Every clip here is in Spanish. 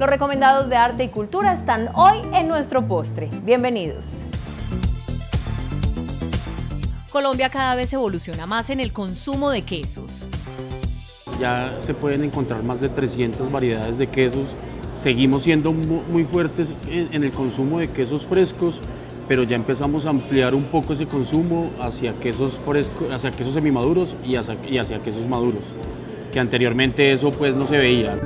Los recomendados de arte y cultura están hoy en nuestro postre. Bienvenidos. Colombia cada vez evoluciona más en el consumo de quesos. Ya se pueden encontrar más de 300 variedades de quesos. Seguimos siendo muy fuertes en el consumo de quesos frescos, pero ya empezamos a ampliar un poco ese consumo hacia quesos frescos, hacia quesos semimaduros y hacia quesos maduros, que anteriormente eso pues no se veía.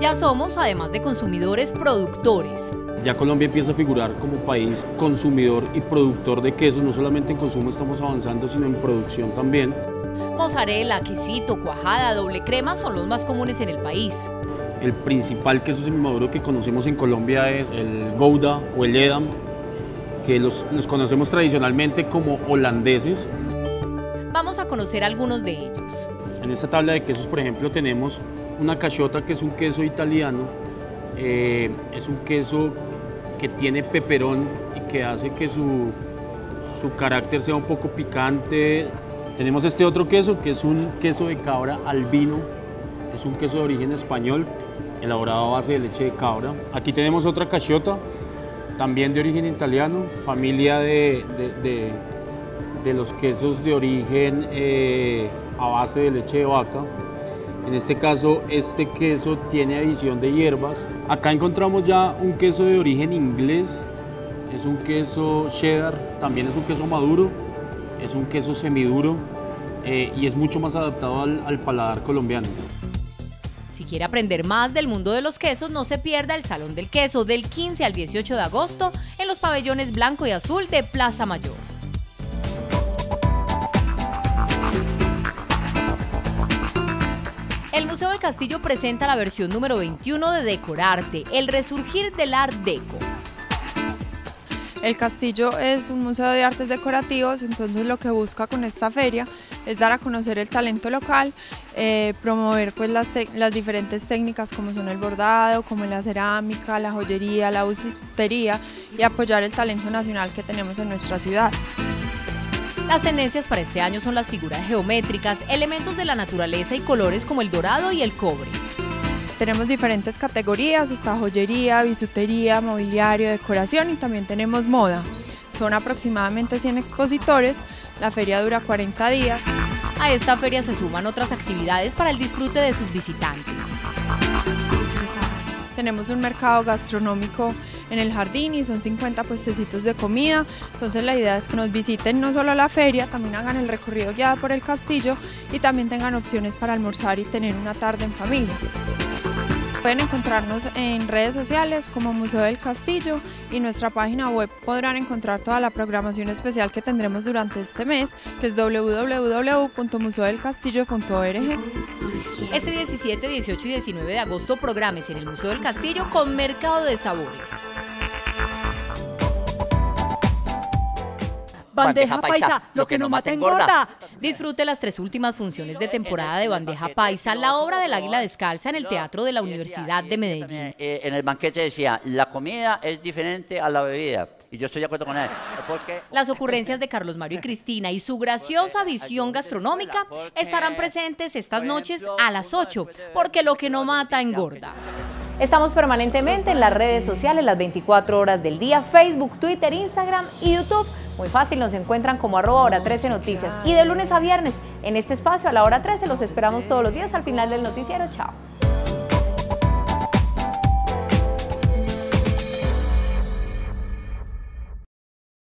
Ya somos, además de consumidores, productores. Ya Colombia empieza a figurar como país consumidor y productor de quesos. No solamente en consumo estamos avanzando, sino en producción también. Mozzarella, quesito, cuajada, doble crema son los más comunes en el país. El principal queso semimaduro que conocemos en Colombia es el Gouda o el Edam, que los conocemos tradicionalmente como holandeses. Vamos a conocer algunos de ellos. En esta tabla de quesos, por ejemplo, tenemos una caciotta, que es un queso italiano. Es un queso que tiene peperón y que hace que su carácter sea un poco picante. Tenemos este otro queso, que es un queso de cabra albino. Es un queso de origen español, elaborado a base de leche de cabra. Aquí tenemos otra caciotta, también de origen italiano, familia de los quesos de origen a base de leche de vaca. En este caso, este queso tiene adición de hierbas. Acá encontramos ya un queso de origen inglés, es un queso cheddar, también es un queso maduro, es un queso semiduro y es mucho más adaptado al paladar colombiano. Si quiere aprender más del mundo de los quesos, no se pierda el Salón del Queso del 15 al 18 de agosto en los pabellones blanco y azul de Plaza Mayor. El Museo del Castillo presenta la versión número 21 de DecorArte, el resurgir del Art Deco. El castillo es un museo de artes decorativos, entonces lo que busca con esta feria es dar a conocer el talento local, promover pues las diferentes técnicas como son el bordado, como la cerámica, la joyería, la bisutería y apoyar el talento nacional que tenemos en nuestra ciudad. Las tendencias para este año son las figuras geométricas, elementos de la naturaleza y colores como el dorado y el cobre. Tenemos diferentes categorías, está joyería, bisutería, mobiliario, decoración y también tenemos moda. Son aproximadamente 100 expositores, la feria dura 40 días. A esta feria se suman otras actividades para el disfrute de sus visitantes. Tenemos un mercado gastronómico en el jardín y son 50 puestecitos de comida, entonces la idea es que nos visiten no solo la feria, también hagan el recorrido guiado por el castillo y también tengan opciones para almorzar y tener una tarde en familia. Pueden encontrarnos en redes sociales como Museo del Castillo y nuestra página web podrán encontrar toda la programación especial que tendremos durante este mes, que es www.museodelcastillo.org. Este 17, 18 y 19 de agosto prográmese en el Museo del Castillo con Mercado de Sabores. Bandeja Paisa, lo que no mata engorda. Disfrute las tres últimas funciones de temporada de Bandeja Paisa, la obra del Águila Descalza en el Teatro de la Universidad de Medellín. En el banquete decía, la comida es diferente a la bebida, y yo estoy de acuerdo con él. Las ocurrencias de Carlos Mario y Cristina y su graciosa visión gastronómica estarán presentes estas noches a las 8, porque lo que no mata engorda. Estamos permanentemente en las redes sociales las 24 horas del día, Facebook, Twitter, Instagram y YouTube. Muy fácil, nos encuentran como @hora13noticias. Y de lunes a viernes, en este espacio, a la hora 13, los esperamos todos los días al final del noticiero. Chao.